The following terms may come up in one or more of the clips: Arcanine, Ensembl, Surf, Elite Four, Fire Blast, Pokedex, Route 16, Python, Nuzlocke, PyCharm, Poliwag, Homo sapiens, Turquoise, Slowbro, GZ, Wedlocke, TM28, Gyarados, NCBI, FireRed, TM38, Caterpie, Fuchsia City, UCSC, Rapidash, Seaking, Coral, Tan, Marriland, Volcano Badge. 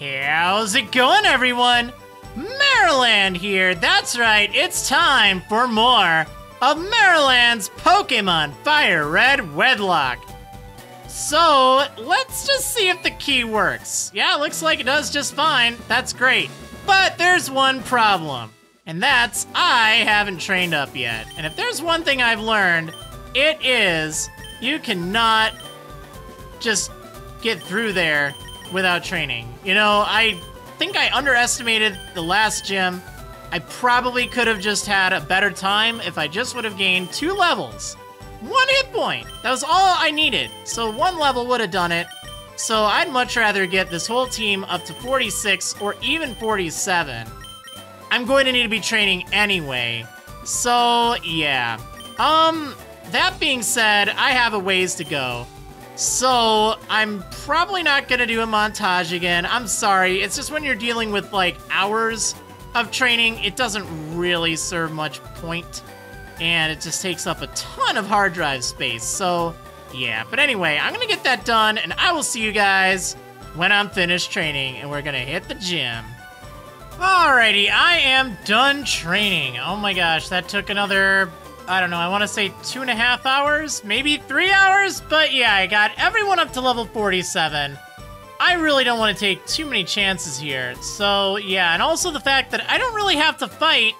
How's it going, everyone? Marriland here. That's right, it's time for more of Marriland's Pokemon Fire Red Wedlock. So, let's just see if the key works. Yeah, looks like it does just fine. That's great. But there's one problem, and that's I haven't trained up yet. And if there's one thing I've learned, it is you cannot just get through there without training. You know, I think I underestimated the last gym. I probably could have just had a better time if I just would have gained 2 levels. 1 hit point. That was all I needed. So 1 level would have done it. So I'd much rather get this whole team up to 46 or even 47. I'm going to need to be training anyway. So yeah. That being said, I have a ways to go. So, I'm probably not gonna do a montage again. I'm sorry, it's just when you're dealing with, like, hours of training, it doesn't really serve much point. And it just takes up a ton of hard drive space, so, yeah. But anyway, I'm gonna get that done, and I will see you guys when I'm finished training, and we're gonna hit the gym. Alrighty, I am done training. Oh my gosh, that took another... I don't know, I want to say 2.5 hours, maybe 3 hours, but yeah, I got everyone up to level 47. I really don't want to take too many chances here, so yeah, and also the fact that I don't really have to fight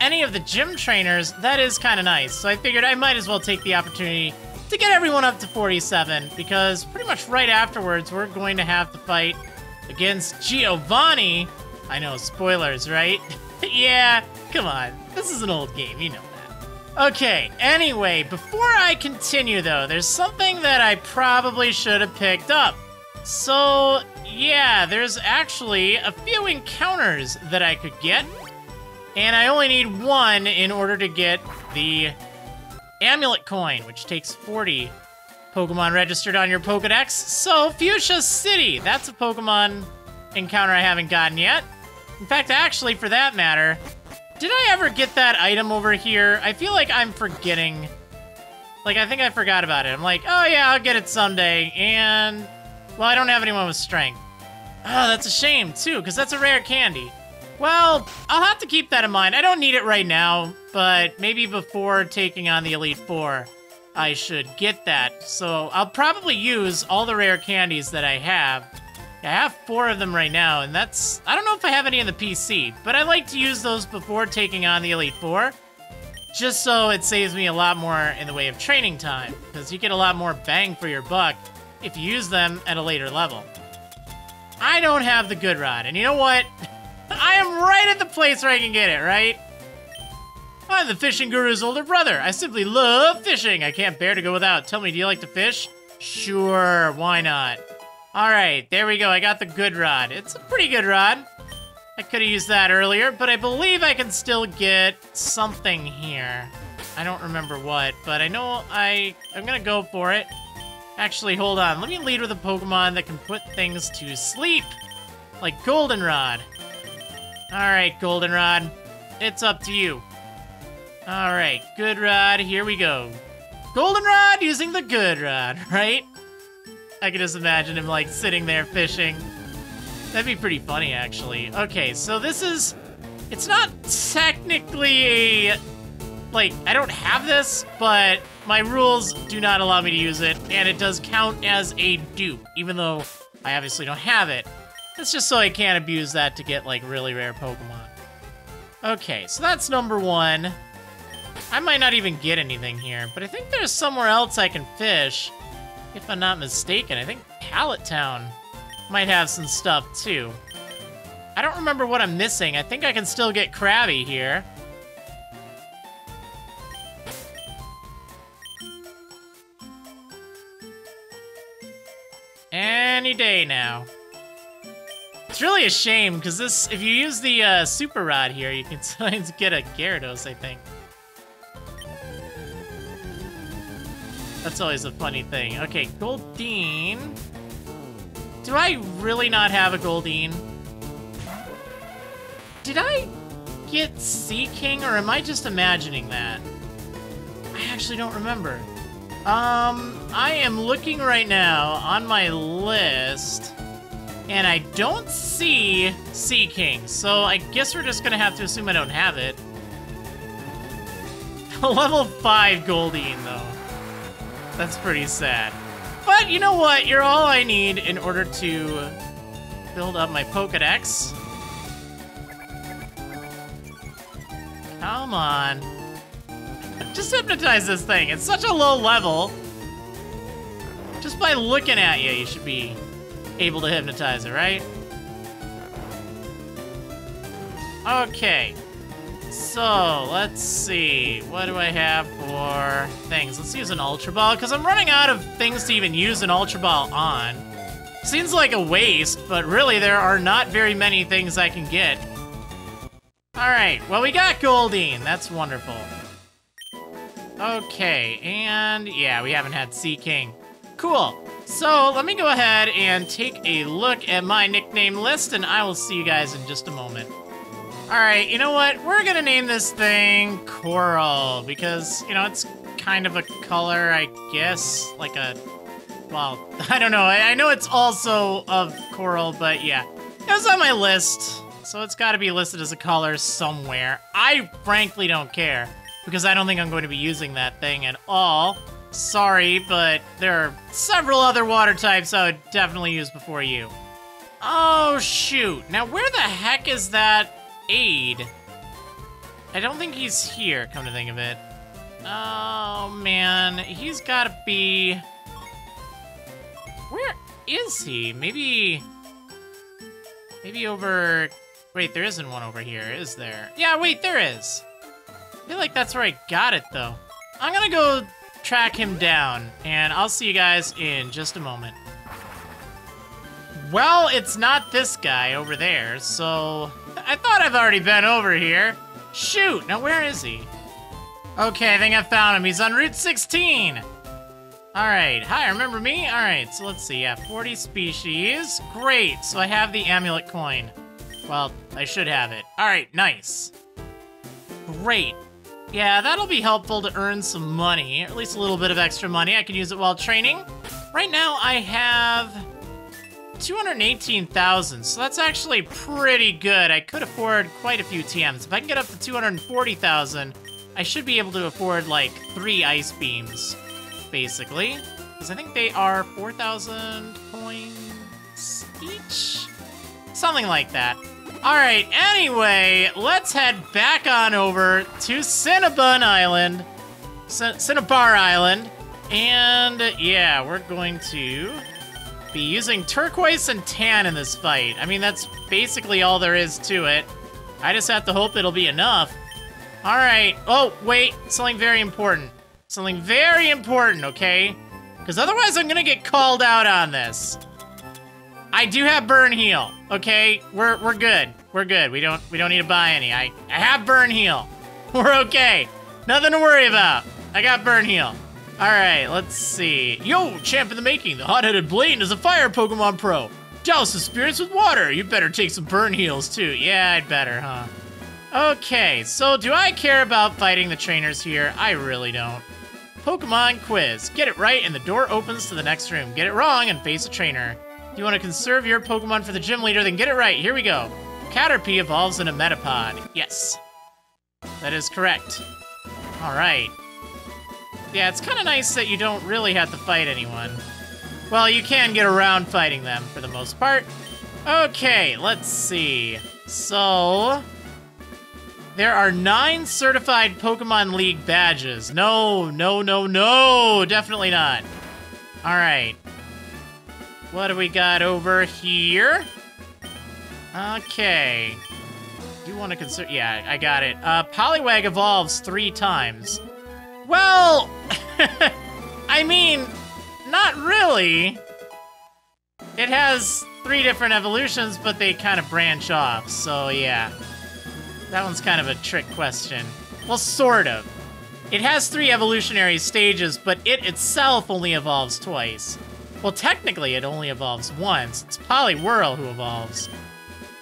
any of the gym trainers, that is kind of nice, so I figured I might as well take the opportunity to get everyone up to 47, because pretty much right afterwards, we're going to have to fight against Giovanni. I know, spoilers, right? Yeah, come on, this is an old game, you know. Okay, anyway, before I continue though, there's something that I probably should have picked up. So, yeah, there's actually a few encounters that I could get, and I only need 1 in order to get the Amulet Coin, which takes 40 Pokemon registered on your Pokedex. So, Fuchsia City, that's a Pokemon encounter I haven't gotten yet. In fact, actually, for that matter, did I ever get that item over here? I feel like I'm forgetting. Like, I think I forgot about it. I'm like, oh yeah, I'll get it someday. And, well, I don't have anyone with strength. Oh, that's a shame, too, because that's a rare candy. Well, I'll have to keep that in mind. I don't need it right now, but maybe before taking on the Elite Four, I should get that. So I'll probably use all the rare candies that I have. I have 4 of them right now, and that's... I don't know if I have any on the PC, but I like to use those before taking on the Elite Four, just so it saves me a lot more in the way of training time, because you get a lot more bang for your buck if you use them at a later level. I don't have the Good Rod, and you know what? I am right at the place where I can get it, right? I'm the fishing guru's older brother. I simply love fishing. I can't bear to go without. Tell me, do you like to fish? Sure, why not? All right, there we go. I got the good rod. It's a pretty good rod. I could have used that earlier, but I believe I can still get something here. I don't remember what, but I know I'm going to go for it. Actually, hold on. Let me lead with a Pokemon that can put things to sleep, like Goldenrod. All right, Goldenrod, it's up to you. All right, good rod. Here we go. Goldenrod using the good rod, right? I can just imagine him, like, sitting there fishing. That'd be pretty funny, actually. Okay, so this is... It's not technically a... Like, I don't have this, but my rules do not allow me to use it, and it does count as a dupe, even though I obviously don't have it. That's just so I can't abuse that to get, like, really rare Pokemon. Okay, so that's number 1. I might not even get anything here, but I think there's somewhere else I can fish. If I'm not mistaken, I think Pallet Town might have some stuff, too. I don't remember what I'm missing. I think I can still get Krabby here. Any day now. It's really a shame, because this, if you use the Super Rod here, you can sometimes get a Gyarados, I think. That's always a funny thing. Okay, Goldeen. Do I really not have a Goldeen? Did I get Seaking, or am I just imagining that? I actually don't remember. I am looking right now on my list, And I don't see Seaking, so I guess we're just gonna have to assume I don't have it. Level 5 Goldeen, though. That's pretty sad. But you know what? You're all I need in order to build up my Pokedex. Come on. Just hypnotize this thing. It's such a low level. Just by looking at you, you should be able to hypnotize it, right? Okay. So, let's see. What do I have for things? Let's use an Ultra Ball, because I'm running out of things to even use an Ultra Ball on. Seems like a waste, but really there are not very many things I can get. Alright, well we got Goldeen. That's wonderful. Okay, and yeah, we haven't had Seaking. Cool. So, let me go ahead and take a look at my nickname list, and I will see you guys in just a moment. Alright, you know what? We're gonna name this thing Coral, because, you know, it's kind of a color, I guess. Like a... well, I don't know. I know it's also of coral, but yeah. It was on my list, so it's gotta be listed as a color somewhere. I frankly don't care, because I don't think I'm going to be using that thing at all. Sorry, but there are several other water types I would definitely use before you. Oh, shoot. Now, where the heck is that... aid. I don't think he's here, come to think of it. Oh, man. He's gotta be... where is he? Maybe over... wait, there isn't one over here, is there? Yeah, wait, there is. I feel like that's where I got it, though. I'm gonna go track him down, and I'll see you guys in just a moment. Well, it's not this guy over there, so... I thought I've already been over here. Shoot, now where is he? Okay, I think I found him. He's on Route 16. All right, hi, remember me? All right, so let's see, yeah, 40 species. Great, so I have the Amulet Coin. Well, I should have it. All right, nice. Great. Yeah, that'll be helpful to earn some money, or at least a little bit of extra money. I can use it while training. Right now, I have... 218,000, so that's actually pretty good. I could afford quite a few TMs. If I can get up to 240,000, I should be able to afford, like, 3 Ice Beams, basically. Because I think they are 4,000 coins each? Something like that. Alright, anyway, let's head back on over to Cinnabar Island, and, yeah, we're going to... be using Turquoise and Tan in this fight. I mean, that's basically all there is to it. I just have to hope it'll be enough. All right. Oh, wait. Something very important. Something very important, okay? Because otherwise I'm going to get called out on this. I do have Burn Heal, okay? We're good. We're good. We don't need to buy any. I have Burn Heal. We're okay. Nothing to worry about. I got Burn Heal. All right, let's see. Yo, champ in the making. The hot-headed Blaine is a fire Pokemon pro. Douse his spirits with water. You better take some burn heals, too. Yeah, I'd better, huh? Okay, so do I care about fighting the trainers here? I really don't. Pokemon quiz. Get it right, and the door opens to the next room. Get it wrong, and face a trainer. If you want to conserve your Pokemon for the gym leader, then get it right. Here we go. Caterpie evolves into Metapod. Yes. That is correct. All right. Yeah, it's kind of nice that you don't really have to fight anyone. Well, you can get around fighting them, for the most part. Okay, let's see. So... there are 9 certified Pokemon League badges. No! Definitely not. Alright. What do we got over here? Okay. You want to consider... yeah, I got it. Poliwag evolves 3 times. Well, I mean, not really. It has 3 different evolutions, but they kind of branch off, so yeah. That one's kind of a trick question. Well, sort of. It has 3 evolutionary stages, but it itself only evolves twice. Well, technically, it only evolves once. It's Poliwhirl who evolves.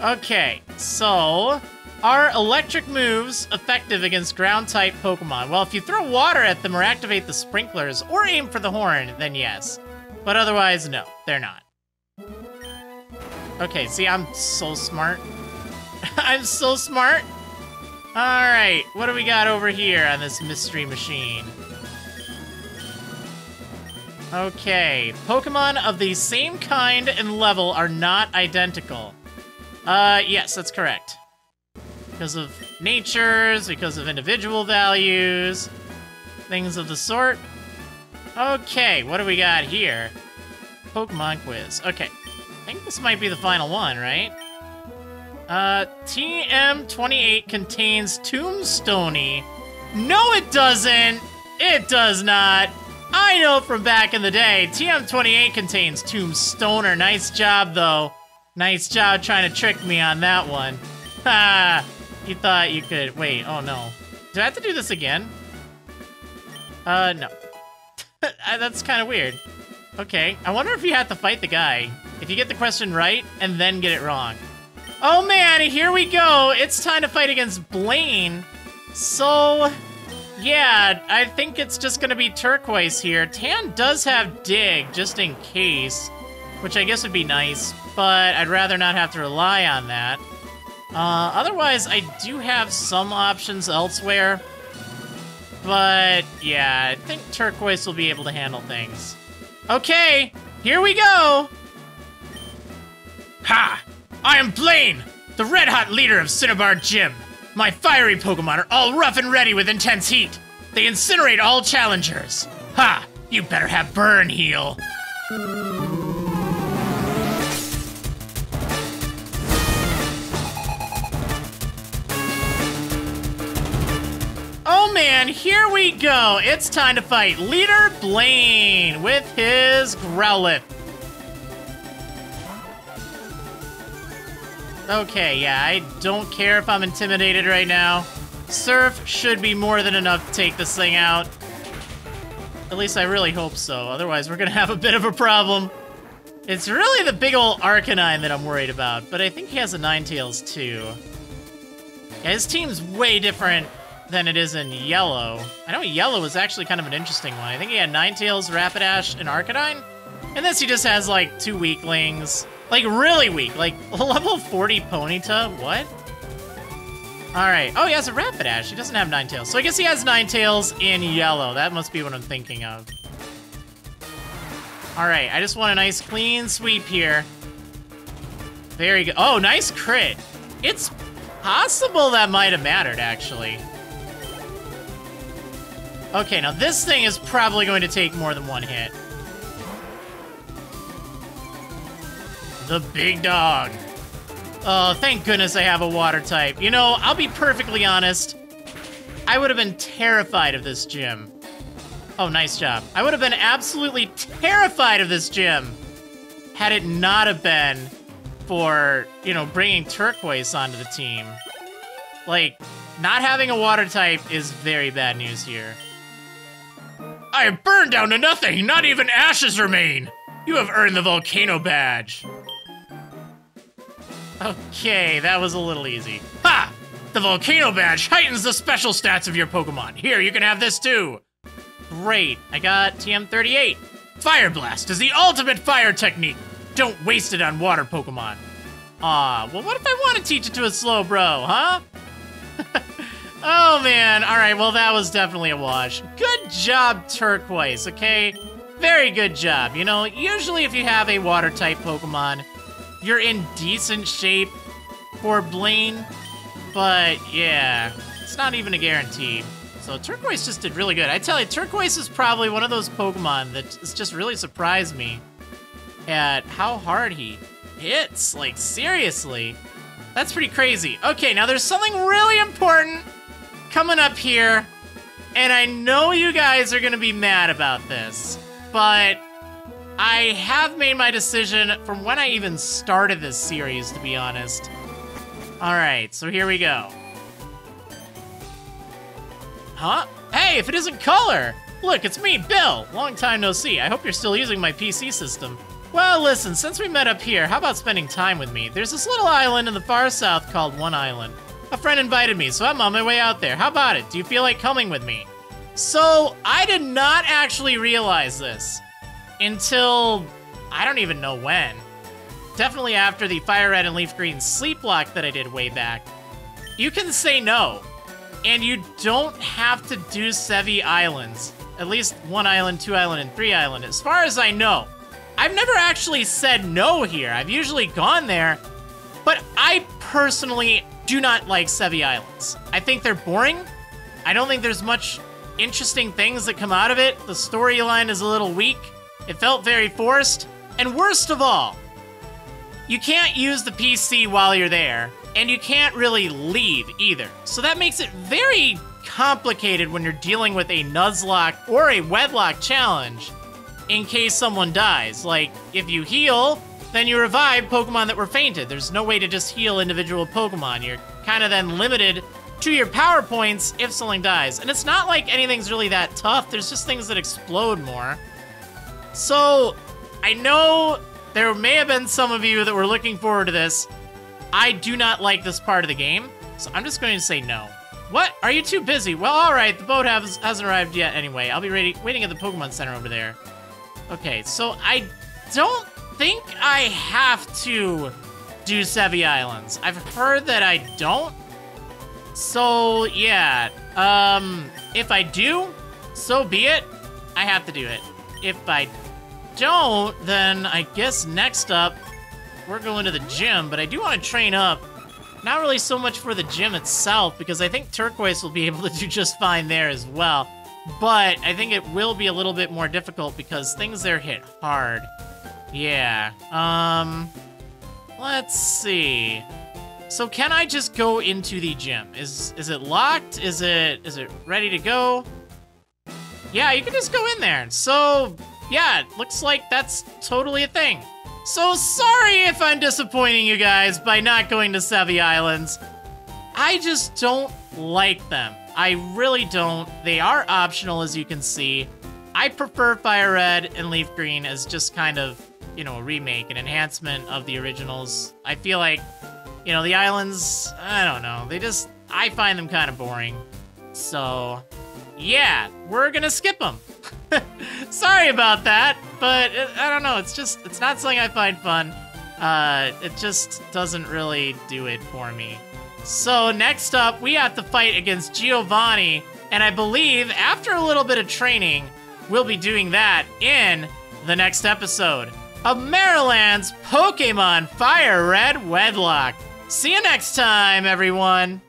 Okay, so... are electric moves effective against ground-type Pokemon? Well, if you throw water at them or activate the sprinklers or aim for the horn, then yes. But otherwise, no, they're not. Okay, see, I'm so smart. I'm so smart. All right, what do we got over here on this mystery machine? Okay, Pokemon of the same kind and level are not identical. Yes, that's correct. Because of natures, because of individual values, things of the sort. Okay, what do we got here? Pokemon quiz. Okay, I think this might be the final one, right? TM28 contains Tombstony. No, it doesn't! It does not! I know from back in the day, TM28 contains Tombstoner. Nice job, though. Nice job trying to trick me on that one. Ha! You thought you could... Wait, oh no. Do I have to do this again? No. That's kind of weird. Okay, I wonder if you have to fight the guy. If you get the question right, and then get it wrong. Oh man, here we go! It's time to fight against Blaine. So, yeah, I think it's just gonna be Turquoise here. Tan does have Dig, just in case, which I guess would be nice, but I'd rather not have to rely on that. Otherwise, I do have some options elsewhere, but yeah, I think Turquoise will be able to handle things. Okay, here we go! Ha! I am Blaine, the red-hot leader of Cinnabar Gym. My fiery Pokemon are all rough and ready with intense heat. They incinerate all challengers. Ha! You better have Burn Heal. Oh man, here we go. It's time to fight Leader Blaine with his Growlithe. Okay, yeah, I don't care if I'm intimidated right now. Surf should be more than enough to take this thing out. At least I really hope so, otherwise we're gonna have a bit of a problem. It's really the big old Arcanine that I'm worried about, but I think he has a Ninetales too. Yeah, his team's way different than it is in Yellow. I know Yellow is actually kind of an interesting one. I think he had Ninetales, Rapidash, and Arcanine. And this he just has like two weaklings. Like, really weak. Like, level 40 Ponyta? What? Alright. Oh, he has a Rapidash. He doesn't have Ninetales. So I guess he has Ninetales in Yellow. That must be what I'm thinking of. Alright, I just want a nice clean sweep here. Very good. Oh, nice crit. It's possible that might have mattered, actually. Okay, now this thing is probably going to take more than one hit. The big dog. Oh, thank goodness I have a water type. You know, I'll be perfectly honest. I would have been terrified of this gym. Oh, nice job. I would have been absolutely terrified of this gym had it not have been for, you know, bringing Turquoise onto the team. Like, not having a water type is very bad news here. I have burned down to nothing. Not even ashes remain. You have earned the Volcano Badge. Okay, that was a little easy. Ha! The Volcano Badge heightens the special stats of your Pokemon. Here, you can have this too. Great, I got TM38. Fire Blast is the ultimate fire technique. Don't waste it on water Pokemon. Aw, well what if I want to teach it to a Slowbro, huh? Oh man, alright, well that was definitely a wash. Good job, Turquoise, okay? Very good job. You know, usually if you have a water-type Pokemon, you're in decent shape for Blaine, but yeah, it's not even a guarantee. So Turquoise just did really good. I tell you, Turquoise is probably one of those Pokemon that just really surprised me at how hard he hits. Like, seriously. That's pretty crazy. Okay, now there's something really important coming up here, and I know you guys are going to be mad about this, but I have made my decision from when I even started this series, to be honest. All right, so here we go. Huh? Hey, if it isn't color! Look, it's me, Bill! Long time no see. I hope you're still using my PC system. Well, listen, since we met up here, how about spending time with me? There's this little island in the far south called One Island. A friend invited me, so I'm on my way out there. How about it? Do you feel like coming with me? So, I did not actually realize this until I don't even know when. definitely after the Fire Red and Leaf Green sleep block that I did way back, you can say no. And you don't have to do Sevii Islands. At least 1 island, 2 island, and 3 island, as far as I know. I've never actually said no here. I've usually gone there, but I personally do not like Sevii Islands. I think they're boring. I don't think there's much interesting things that come out of it. The storyline is a little weak. It felt very forced. And worst of all, you can't use the PC while you're there, and you can't really leave either. So that makes it very complicated when you're dealing with a Nuzlocke or a Wedlock challenge in case someone dies. Like, if you heal, then you revive Pokemon that were fainted. There's no way to just heal individual Pokemon. You're kind of then limited to your power points if something dies. And it's not like anything's really that tough. There's just things that explode more. So I know there may have been some of you that were looking forward to this. I do not like this part of the game, so I'm just going to say no. What? Are you too busy? Well, all right, the boat hasn't arrived yet anyway. I'll be waiting at the Pokemon Center over there. Okay, so I don't think I have to do Sevii Islands. I've heard that I don't. So, yeah. If I do, so be it. I have to do it. If I don't, then I guess next up, we're going to the gym, but I do want to train up. Not really so much for the gym itself, because I think Turquoise will be able to do just fine there as well. But I think it will be a little bit more difficult because things there hit hard. Yeah. Let's see. So can I just go into the gym? Is it locked? Is it ready to go? Yeah, you can just go in there. So, yeah, it looks like that's totally a thing. So sorry if I'm disappointing you guys by not going to Sevii Islands. I just don't like them. I really don't. They are optional, as you can see. I prefer Fire Red and Leaf Green as just kind of, you know, a remake, an enhancement of the originals. I feel like, you know, the islands, I don't know. They just, I find them kind of boring. So, yeah, we're gonna skip them. Sorry about that, but I don't know. It's just, it's not something I find fun. It just doesn't really do it for me. So next up, we have to fight against Giovanni, and I believe after a little bit of training, we'll be doing that in the next episode of Marriland's Pokemon Fire Red Wedlock. See you next time, everyone.